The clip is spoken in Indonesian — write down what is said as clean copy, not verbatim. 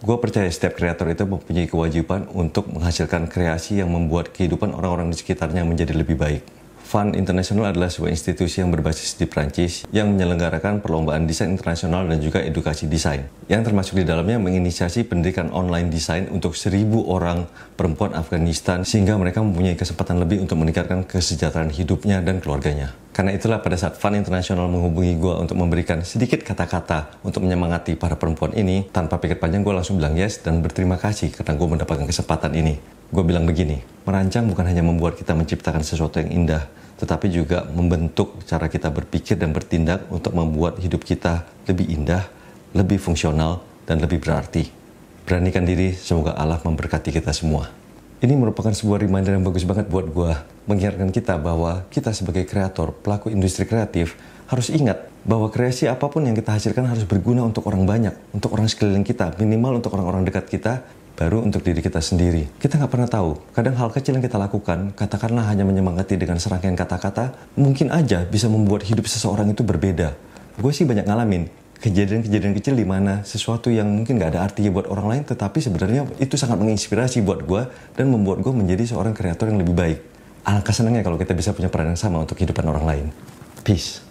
Gue percaya setiap kreator itu mempunyai kewajiban untuk menghasilkan kreasi yang membuat kehidupan orang-orang di sekitarnya menjadi lebih baik. Vand International adalah sebuah institusi yang berbasis di Prancis yang menyelenggarakan perlombaan desain internasional dan juga edukasi desain. Yang termasuk di dalamnya menginisiasi pendidikan online desain untuk 1.000 orang perempuan Afghanistan sehingga mereka mempunyai kesempatan lebih untuk meningkatkan kesejahteraan hidupnya dan keluarganya. Karena itulah pada saat Vand International menghubungi gue untuk memberikan sedikit kata-kata untuk menyemangati para perempuan ini, tanpa pikir panjang gue langsung bilang yes dan berterima kasih karena gue mendapatkan kesempatan ini. Gue bilang begini, merancang bukan hanya membuat kita menciptakan sesuatu yang indah, tetapi juga membentuk cara kita berpikir dan bertindak untuk membuat hidup kita lebih indah, lebih fungsional, dan lebih berarti. Beranikan diri, semoga Allah memberkati kita semua. Ini merupakan sebuah reminder yang bagus banget buat gue, mengingatkan kita bahwa kita sebagai kreator, pelaku industri kreatif, harus ingat bahwa kreasi apapun yang kita hasilkan harus berguna untuk orang banyak, untuk orang sekeliling kita, minimal untuk orang-orang dekat kita, baru untuk diri kita sendiri. Kita nggak pernah tahu, kadang hal kecil yang kita lakukan, katakanlah hanya menyemangati dengan serangkaian kata-kata, mungkin aja bisa membuat hidup seseorang itu berbeda. Gue sih banyak ngalamin kejadian-kejadian kecil di mana sesuatu yang mungkin gak ada artinya buat orang lain, tetapi sebenarnya itu sangat menginspirasi buat gue dan membuat gue menjadi seorang kreator yang lebih baik. Alangkah senangnya kalau kita bisa punya peran yang sama untuk kehidupan orang lain. Peace.